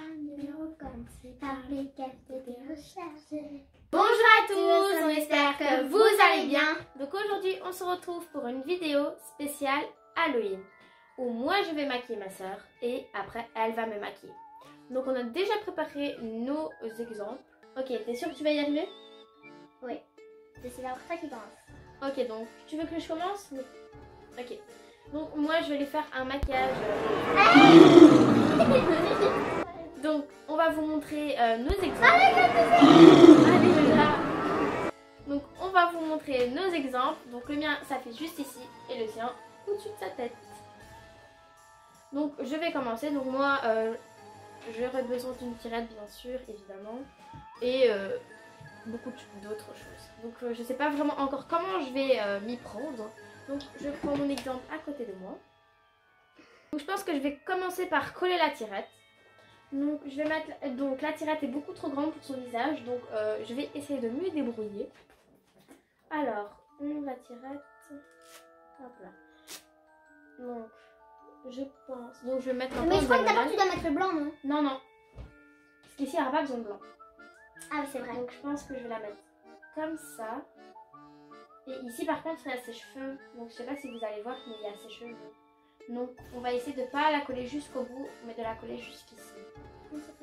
un numéro comme c'est par les cartes des recherches. Bonjour à tous, on espère que vous allez bien. Donc aujourd'hui on se retrouve pour une vidéo spéciale Halloween où moi je vais maquiller ma soeur et après elle va me maquiller. Donc on a déjà préparé nos exemples. Ok, t'es sûr que tu vas y arriver? Oui, c'est la première qui commence. Ok, donc tu veux que je commence? Oui. Ok, donc moi je vais lui faire un maquillage. Donc on va vous montrer nos exemples. Donc on va vous montrer nos exemples. Donc le mien ça fait juste ici et le sien au-dessus de sa tête. Donc je vais commencer. Donc moi j'aurai besoin d'une tirette bien sûr, évidemment. Et beaucoup d'autres choses. Donc je sais pas vraiment encore comment je vais m'y prendre. Donc je prends mon exemple à côté de moi. Donc je pense que je vais commencer par coller la tirette. Donc je vais mettre... Donc la tirette est beaucoup trop grande pour son visage. Donc je vais essayer de mieux débrouiller. Alors, on la tirette. Hop là. Donc je pense... Donc je vais mettre un... Mais je crois que d'abord tu dois mettre le blanc, non? Non, non. Parce qu'ici elle n'a pas besoin de blanc. Ah oui, c'est vrai. Donc je pense que je vais la mettre comme ça. Et ici par contre il y a ses cheveux. Donc je sais pas si vous allez voir, mais il y a ses cheveux. Donc on va essayer de pas la coller jusqu'au bout, mais de la coller jusqu'ici. Mais c'est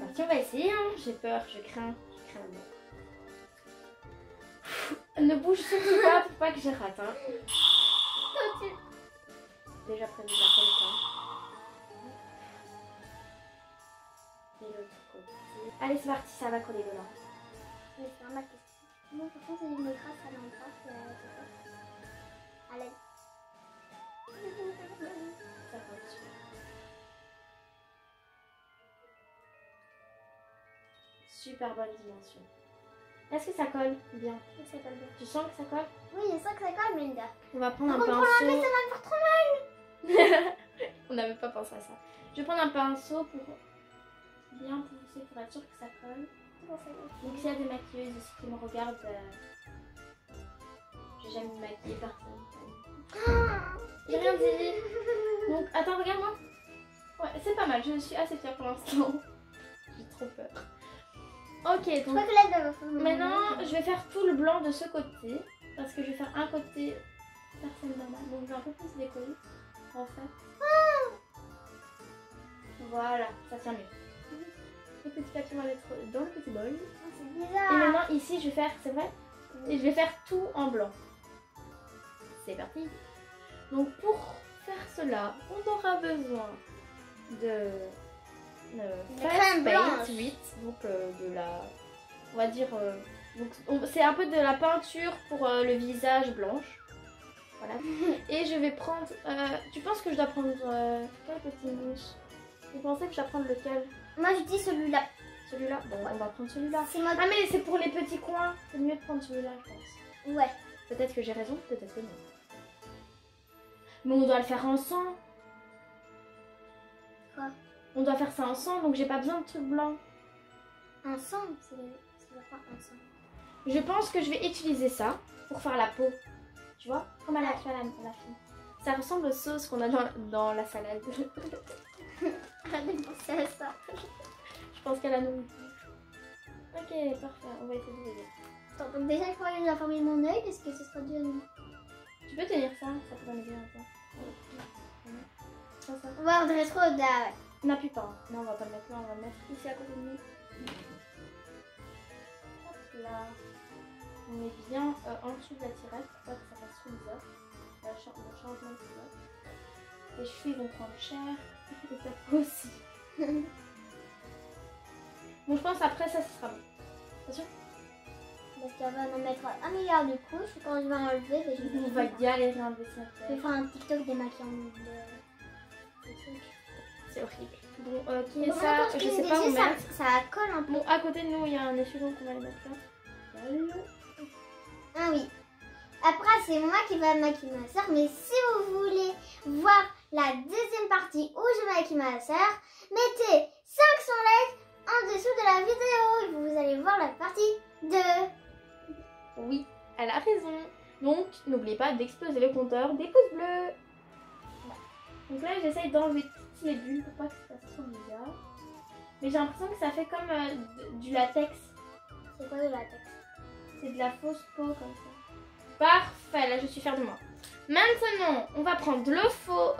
parti, on va essayer hein. J'ai peur, je crains le mot. Ne bouge surtout pas pour pas que je rate hein. Déjà prévu la colle hein. Allez, c'est parti, ça va coller Lola. Mais c'est normal que c'est... Non, pourtant c'est une grasse, ça m'entrasse, c'est... Allez. Ça va être super. Super bonne dimension. Est-ce que ça colle bien? Oui, ça colle bien. Tu sens que ça colle? Oui, je sens que ça colle, Melinda. On va prendre un pinceau. Ça va me faire trop mal. On n'avait pas pensé à ça. Je vais prendre un pinceau pour... bien poussé pour être sûr que ça colle. Donc s'il y a des maquilleuses aussi qui me regardent, j'ai jamais maquillé personne. J'ai rien dit. Donc attends, regarde-moi. Ouais, c'est pas mal, je suis assez fière pour l'instant. J'ai trop peur. Ok, donc maintenant je vais faire tout le blanc de ce côté parce que je vais faire un côté personne normale. Donc je vais un peu plus décoller en fait. Voilà, ça tient mieux. Le petit papier va être dans le petit bol. C'est bizarre. Et maintenant ici je vais faire, c'est vrai, et je vais faire tout en blanc. C'est parti. Donc pour faire cela, on aura besoin de Face Paint 8. Donc de la, on va dire, c'est un peu de la peinture pour le visage blanche. Voilà. Et je vais prendre, tu penses que je dois prendre quel petit mousse? Vous pensez que je dois prendre lequel? Moi je dis celui-là. Celui-là? Bon, ouais. On va prendre celui-là. Ah mais c'est pour les petits coins. C'est mieux de prendre celui-là je pense. Ouais. Peut-être que j'ai raison, peut-être que non. Mais on doit le faire ensemble. Quoi? On doit faire ça ensemble, donc j'ai pas besoin de trucs blancs. Ensemble? C'est pas ensemble. Je pense que je vais utiliser ça pour faire la peau. Tu vois? Comme à la fin. Ça ressemble aux sauces qu'on a dans la salade. Arrête de penser à ça. Je pense qu'elle a nommé. Ok, parfait, on va essayer de l'aider. Attends, donc déjà quand il a formé mon œil, est-ce que ce sera du... Tu peux tenir ça, ça peut m'aider un peu. Ouais, on dirait trop de... On n'appuie pas. Non, on va pas le mettre là, on va le mettre ici à côté de nous. Hop là. On met bien en dessous de la tirette pour pas que ça fasse trop bizarre. On change même si là. Les cheveux vont prendre cher. Et ça aussi. Bon, je pense après ça, ce sera bon. Attention. Parce qu'elle va nous mettre un milliard de couches. Quand je vais enlever, on va galérer un peu ça. Je vais faire un TikTok des maquillages de trucs. C'est horrible. Bon, qui est ça? Je sais pas où mettre. Ça colle un peu. Bon, à côté de nous, il y a un échelon qu'on va le mettre là. Ah oui. Après, c'est moi qui vais maquiller ma soeur. Mais si vous voulez voir la deuxième partie où je maquille ma soeur, mettez 500 likes en dessous de la vidéo. Et vous allez voir la partie 2. Oui, elle a raison. Donc, n'oubliez pas d'exploser le compteur des pouces bleus. Donc là, j'essaye d'enlever petit les bulles pour pas que ça fasse trop bizarre. Mais j'ai l'impression que ça fait comme du latex. C'est quoi du latex? C'est de la fausse peau comme ça. Parfait, là je suis fière de moi. Maintenant, on va prendre le faux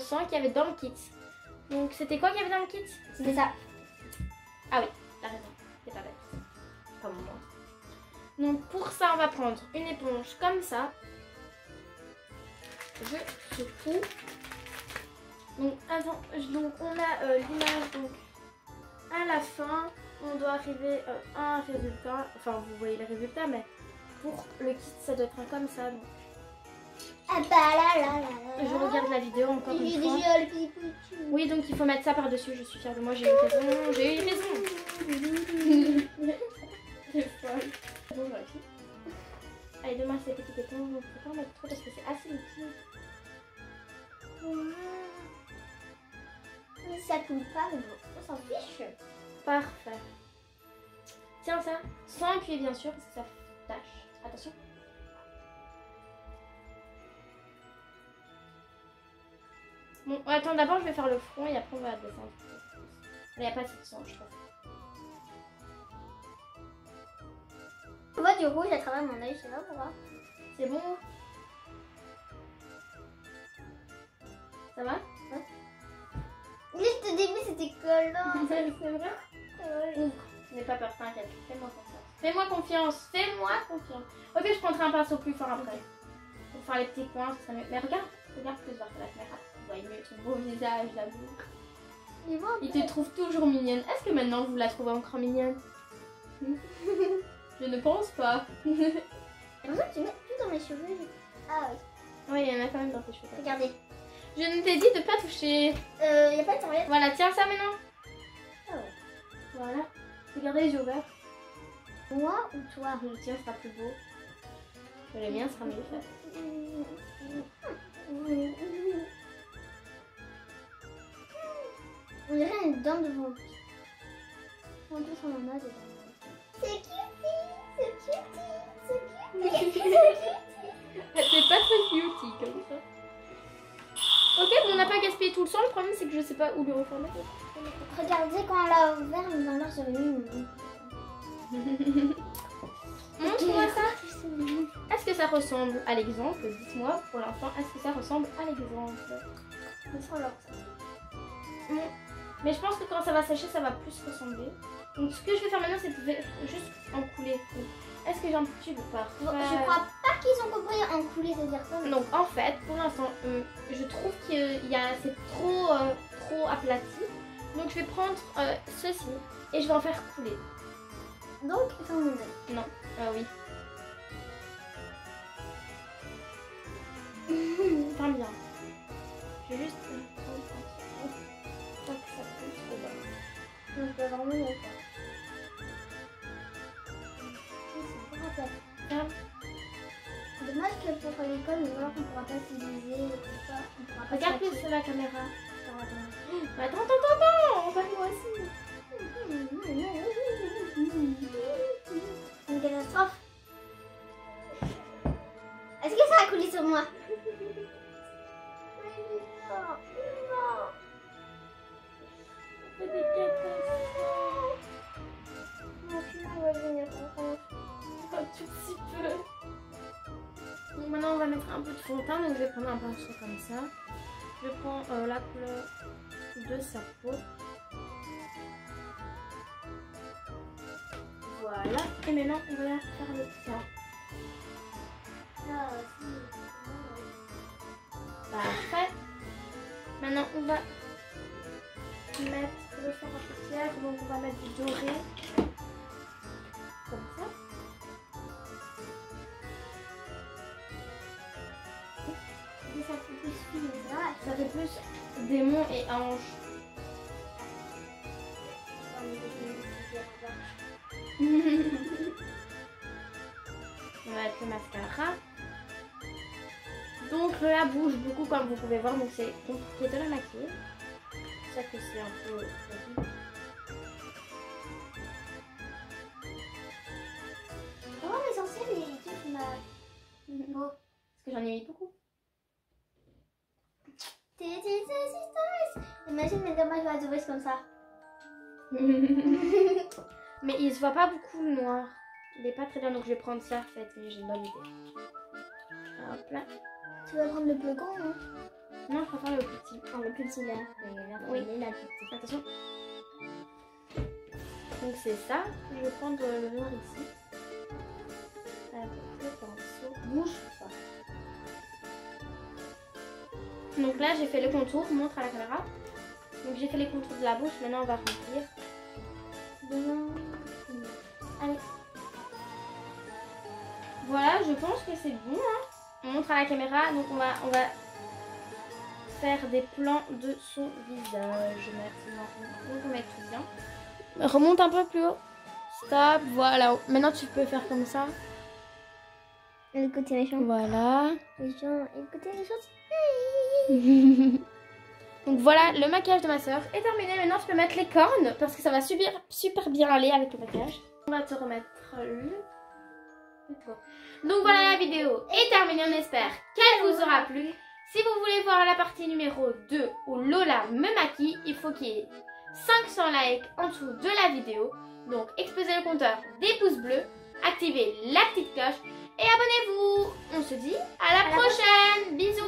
sang qu'il y avait dans le kit. Donc c'était quoi qu'il y avait dans le kit? C'était ça. Ah oui, t'as raison, c'est pas bête. Comme moi. Donc pour ça, on va prendre une éponge comme ça. Je secoue. Donc, avant, donc on a l'image à la fin. On doit arriver à un résultat. Enfin, vous voyez le résultat, mais pour le kit, ça doit être comme ça. Donc. Ah bah là là là. Je regarde la vidéo encore une fois. Oui, donc il faut mettre ça par-dessus. Je suis fière de moi, j'ai eu raison. J'ai eu raison. C'est bon, moi aussi. Allez, dommage, c'est petit éponge. On ne peut pas en mettre trop parce que c'est assez liquide. Mais ça coule pas, mais on s'en fiche. Parfait. Tiens, ça. Sans appuyer, bien sûr, parce que ça tâche. Attention. Bon, attends, d'abord je vais faire le front et après on va descendre. Il n'y a pas assez de sang, je trouve. On voit du rouge à travers mon œil, je sais pas pourquoi. C'est bon. Ça va? Ouais. Juste au début c'était collant. C'est vrai? Oui. N'aie pas peur, t'inquiète. Fais-moi confiance. Fais-moi confiance. Fais-moi confiance. Ok, je prendrai un pinceau plus fort après. Okay. Pour faire les petits coins, ça serait mieux. Mais regarde, regarde plus vers la caméra. Vous voyez mieux ton beau visage, j'avoue. Il te trouve toujours mignonne. Est-ce que maintenant vous la trouvez encore mignonne? Je ne pense pas. J'ai l'impression que tu mets tout dans mes cheveux. Ah oui. Oui, il y en a quand même dans tes cheveux. Regardez. Je ne t'ai dit de pas toucher. Il n'y a pas de serviette. Voilà, tiens ça maintenant. Ah ouais. Voilà. Regardez les yeux ouverts. Moi ou toi? Mon tien sera plus beau. Le mien sera mieux fait. On dirait une dent devant. En plus, on en a des dents. C'est cutie, c'est cutie, c'est cutie, c'est cutie. C'est pas très cutie comme ça. Ok, mais on n'a pas gaspillé tout le sang, le problème c'est que je sais pas où le reformer. Regardez quand on l'a ouvert, on en a sur une. Montre-moi ça. Est-ce que ça ressemble à l'exemple? Dites-moi pour l'instant, est-ce que ça ressemble à l'exemple? Mais je pense que quand ça va sécher, ça va plus ressembler. Donc ce que je vais faire maintenant, c'est juste en couler. Est-ce que j'ai un petit peu peur? Je crois pas qu'ils ont compris en couler, c'est-à-dire ça. Donc en fait, pour l'instant, je trouve que c'est trop aplati. Donc je vais prendre ceci et je vais en faire couler. Donc ça en est. Non, oui. Enfin bien. Je vais juste... Je peux vraiment le faire. Dommage que pour l'école, on ne pourra pas s'utiliser. Regarde plus sur la caméra. Attends, on va moi aussi. Une catastrophe. Est-ce que ça a coulé sur moi? Maintenant on va mettre un peu de fond de teint, donc je vais prendre un pinceau comme ça. Je prends la couleur de sa peau. Voilà, et maintenant on va faire le teint. Parfait. Maintenant on va mettre le fard à poussière, donc on va mettre du doré. Comme ça. Ça fait plus fini, là. Ça fait plus démon et ange. On va mettre le mascara. Donc là bouge beaucoup comme vous pouvez voir, donc c'est compliqué de la maquiller. C'est ça que c'est un peu... Comment mes anciens les trucs m'a... Beau. Parce que j'en ai mis beaucoup. Imagine mes gamins jouent à The Voice comme ça. Mais il se voit pas beaucoup le noir. Il est pas très bien, donc je vais prendre ça en fait. J'ai une bonne idée. Hop là. Tu vas prendre le plus grand, hein? Non, je préfère le petit. Ah, le petit là. Oui, il est là, petit. Attention. Donc c'est ça. Je vais prendre le noir ici. Avec le pinceau. Bouge pas. Donc là, j'ai fait le contour. Montre à la caméra. Donc j'ai fait les contours de la bouche. Maintenant, on va remplir. Allez. Voilà, je pense que c'est bon, hein. On montre à la caméra, donc on va faire des plans de son visage. Donc on met tout bien. Remonte un peu plus haut. Stop, voilà. Maintenant tu peux faire comme ça. Le côté méchant. Voilà. Méchant. Et le côté méchant. Donc voilà, le maquillage de ma soeur est terminé. Maintenant je peux mettre les cornes parce que ça va super bien aller avec le maquillage. On va te remettre le... Donc voilà, la vidéo est terminée, on espère qu'elle vous aura plu. Si vous voulez voir la partie numéro 2 où Lola me maquille, il faut qu'il y ait 500 likes en dessous de la vidéo. Donc explosez le compteur des pouces bleus, activez la petite cloche et abonnez-vous. On se dit à la prochaine, bisous.